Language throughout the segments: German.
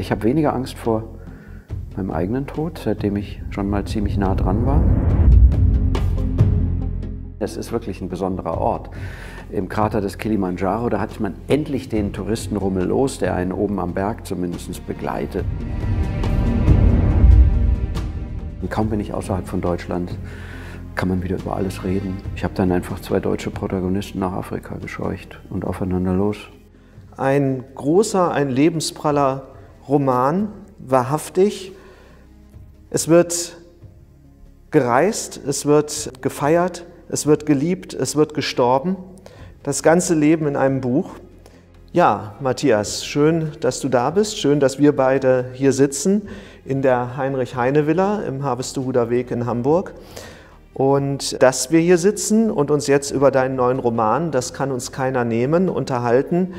Ich habe weniger Angst vor meinem eigenen Tod, seitdem ich schon mal ziemlich nah dran war. Es ist wirklich ein besonderer Ort. Im Krater des Kilimanjaro, da hat man endlich den Touristenrummel los, der einen oben am Berg zumindest begleitet. Und kaum bin ich außerhalb von Deutschland, kann man wieder über alles reden. Ich habe dann einfach zwei deutsche Protagonisten nach Afrika gescheucht und aufeinander los. Ein großer, ein lebenspraller Roman, wahrhaftig. Es wird gereist, es wird gefeiert, es wird geliebt, es wird gestorben. Das ganze Leben in einem Buch. Ja, Matthias, schön, dass du da bist. Schön, dass wir beide hier sitzen in der Heinrich-Heine-Villa im Harvestehuder Weg in Hamburg. Und dass wir hier sitzen und uns jetzt über deinen neuen Roman, das kann uns keiner nehmen, unterhalten,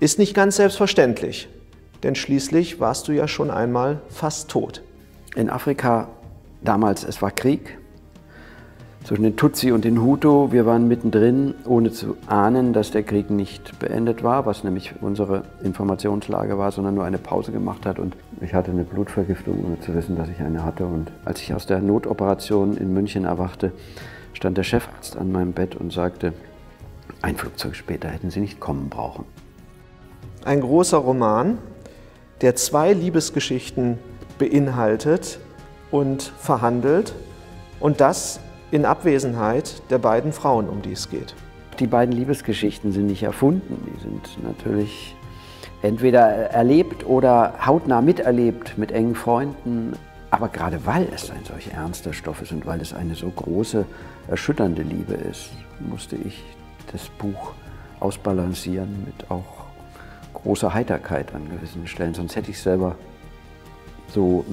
ist nicht ganz selbstverständlich. Denn schließlich warst du ja schon einmal fast tot. In Afrika damals, es war Krieg. Zwischen den Tutsi und den Hutu, wir waren mittendrin, ohne zu ahnen, dass der Krieg nicht beendet war, was nämlich unsere Informationslage war, sondern nur eine Pause gemacht hat. Und ich hatte eine Blutvergiftung, ohne zu wissen, dass ich eine hatte. Und als ich aus der Notoperation in München erwachte, stand der Chefarzt an meinem Bett und sagte, ein Flugzeug später hätten Sie nicht kommen brauchen. Ein großer Roman, der zwei Liebesgeschichten beinhaltet und verhandelt, und das in Abwesenheit der beiden Frauen, um die es geht. Die beiden Liebesgeschichten sind nicht erfunden, die sind natürlich entweder erlebt oder hautnah miterlebt mit engen Freunden. Aber gerade weil es ein solch ernster Stoff ist und weil es eine so große, erschütternde Liebe ist, musste ich das Buch ausbalancieren mit auch großer Heiterkeit an gewissen Stellen. Sonst hätte ich es selber so,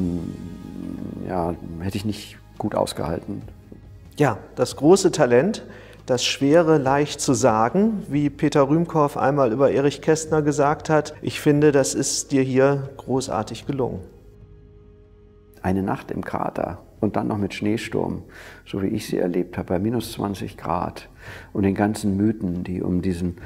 ja, hätte ich nicht gut ausgehalten. Ja, das große Talent, das Schwere leicht zu sagen, wie Peter Rühmkorf einmal über Erich Kästner gesagt hat. Ich finde, das ist dir hier großartig gelungen. Eine Nacht im Krater und dann noch mit Schneesturm, so wie ich sie erlebt habe, bei -20 Grad und den ganzen Mythen, die um diesen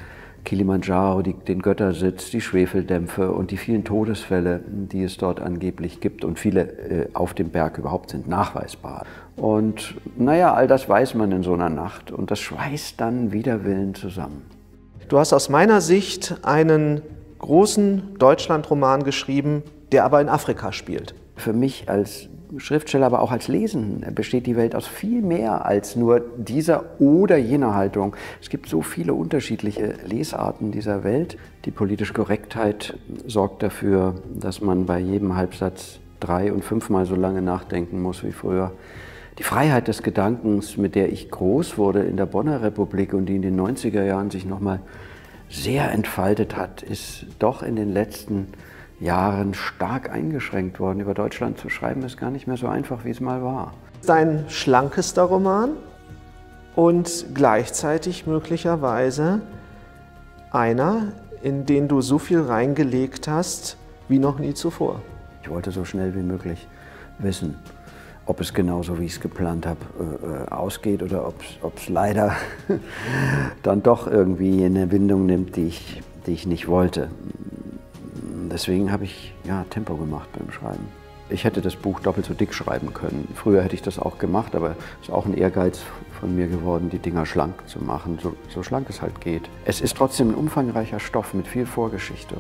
Kilimanjaro, den Göttersitz, die Schwefeldämpfe und die vielen Todesfälle, die es dort angeblich gibt und viele auf dem Berg überhaupt sind nachweisbar. Und naja, all das weiß man in so einer Nacht und das schweißt dann wider Willen zusammen. Du hast aus meiner Sicht einen großen Deutschlandroman geschrieben, der aber in Afrika spielt. Für mich als Schriftsteller, aber auch als Lesenden besteht die Welt aus viel mehr als nur dieser oder jener Haltung. Es gibt so viele unterschiedliche Lesarten dieser Welt. Die politische Korrektheit sorgt dafür, dass man bei jedem Halbsatz 3- und 5-mal so lange nachdenken muss wie früher. Die Freiheit des Gedankens, mit der ich groß wurde in der Bonner Republik und die in den 90er Jahren sich nochmal sehr entfaltet hat, ist doch in den letzten Jahren stark eingeschränkt worden. Über Deutschland zu schreiben ist gar nicht mehr so einfach, wie es mal war. Dein schlankester Roman und gleichzeitig möglicherweise einer, in den du so viel reingelegt hast, wie noch nie zuvor. Ich wollte so schnell wie möglich wissen, ob es genauso, wie ich es geplant habe, ausgeht oder ob es leider dann doch irgendwie eine Windung nimmt, die ich nicht wollte. Deswegen habe ich ja Tempo gemacht beim Schreiben. Ich hätte das Buch doppelt so dick schreiben können. Früher hätte ich das auch gemacht, aber es ist auch ein Ehrgeiz von mir geworden, die Dinger schlank zu machen, so schlank es halt geht. Es ist trotzdem ein umfangreicher Stoff mit viel Vorgeschichte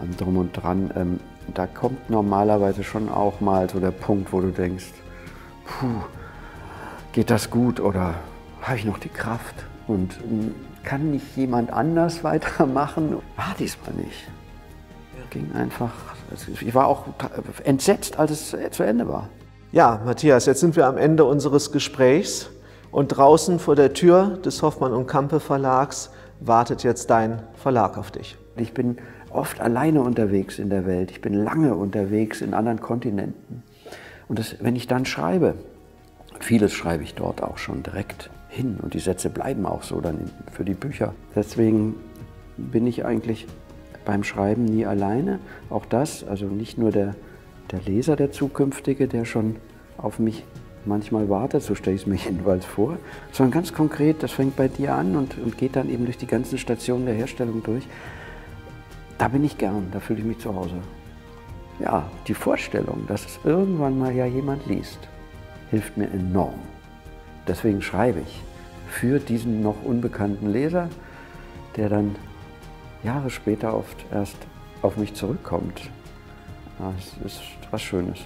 und Drum und Dran. Da kommt normalerweise schon auch mal so der Punkt, wo du denkst, puh, geht das gut oder habe ich noch die Kraft und kann nicht jemand anders weitermachen? War diesmal nicht. Ging einfach, ich war auch entsetzt, als es zu Ende war. Ja, Matthias, jetzt sind wir am Ende unseres Gesprächs und draußen vor der Tür des Hoffmann und Campe Verlags wartet jetzt dein Verlag auf dich. Ich bin oft alleine unterwegs in der Welt, ich bin lange unterwegs in anderen Kontinenten. Und das, wenn ich dann schreibe, vieles schreibe ich dort auch schon direkt hin und die Sätze bleiben auch so dann für die Bücher. Deswegen bin ich eigentlich beim Schreiben nie alleine, auch das, also nicht nur der Leser, der zukünftige, der schon auf mich manchmal wartet, so stelle ich es mir jedenfalls vor, sondern ganz konkret, das fängt bei dir an und geht dann eben durch die ganzen Stationen der Herstellung durch. Da bin ich gern, da fühle ich mich zu Hause. ja, die Vorstellung, dass es irgendwann mal ja jemand liest, hilft mir enorm. Deswegen schreibe ich für diesen noch unbekannten Leser, der dann Jahre später oft erst auf mich zurückkommt. Ja, es ist was Schönes.